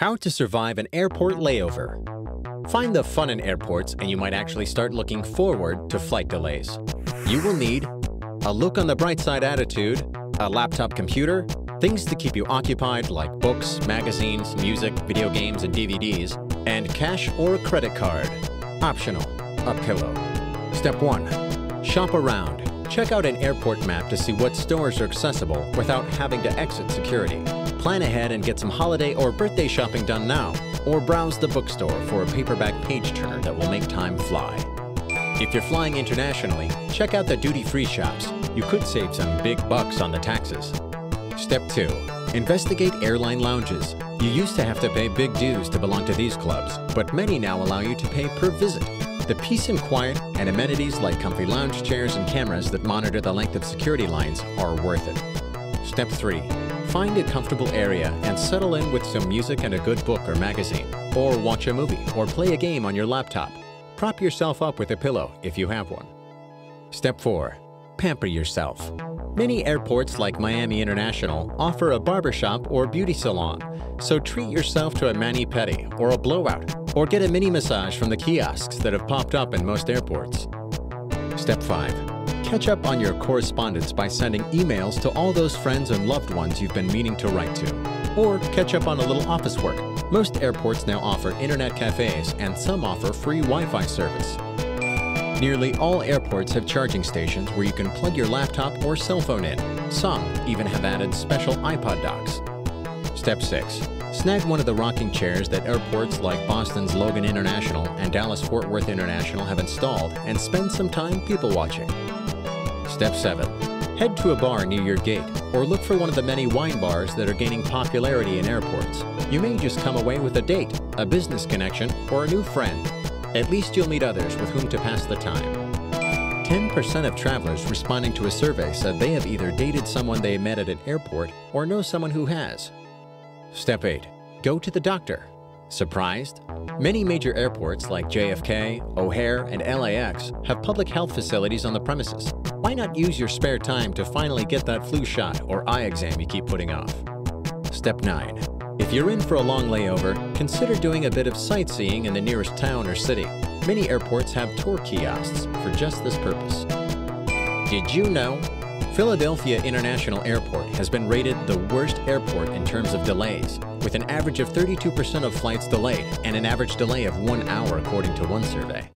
How to survive an airport layover. Find the fun in airports and you might actually start looking forward to flight delays. You will need a look on the bright side attitude, a laptop computer, things to keep you occupied like books, magazines, music, video games, and DVDs, and cash or credit card. Optional, a pillow. Step 1. Shop around. Check out an airport map to see what stores are accessible without having to exit security. Plan ahead and get some holiday or birthday shopping done now, or browse the bookstore for a paperback page-turner that will make time fly. If you're flying internationally, check out the duty-free shops. You could save some big bucks on the taxes. Step 2. Investigate airline lounges. You used to have to pay big dues to belong to these clubs, but many now allow you to pay per visit. The peace and quiet and amenities like comfy lounge chairs and cameras that monitor the length of security lines are worth it. Step 3. Find a comfortable area and settle in with some music and a good book or magazine, or watch a movie or play a game on your laptop. Prop yourself up with a pillow if you have one. Step 4. Pamper yourself. Many airports like Miami International offer a barbershop or beauty salon, so treat yourself to a mani-pedi or a blowout, or get a mini massage from the kiosks that have popped up in most airports. Step 5. Catch up on your correspondence by sending emails to all those friends and loved ones you've been meaning to write to, or catch up on a little office work. Most airports now offer internet cafes and some offer free Wi-Fi service. Nearly all airports have charging stations where you can plug your laptop or cell phone in. Some even have added special iPod docks. Step 6. Snag one of the rocking chairs that airports like Boston's Logan International and Dallas-Fort Worth International have installed and spend some time people watching. Step 7. Head to a bar near your gate or look for one of the many wine bars that are gaining popularity in airports. You may just come away with a date, a business connection, or a new friend. At least you'll meet others with whom to pass the time. 10% of travelers responding to a survey said they have either dated someone they met at an airport or know someone who has. Step 8. Go to the doctor. Surprised? Many major airports like JFK, O'Hare, and LAX have public health facilities on the premises. Why not use your spare time to finally get that flu shot or eye exam you keep putting off? Step 9. If you're in for a long layover, consider doing a bit of sightseeing in the nearest town or city. Many airports have tour kiosks for just this purpose. Did you know? Philadelphia International Airport has been rated the worst airport in terms of delays, with an average of 32% of flights delayed and an average delay of 1 hour according to one survey.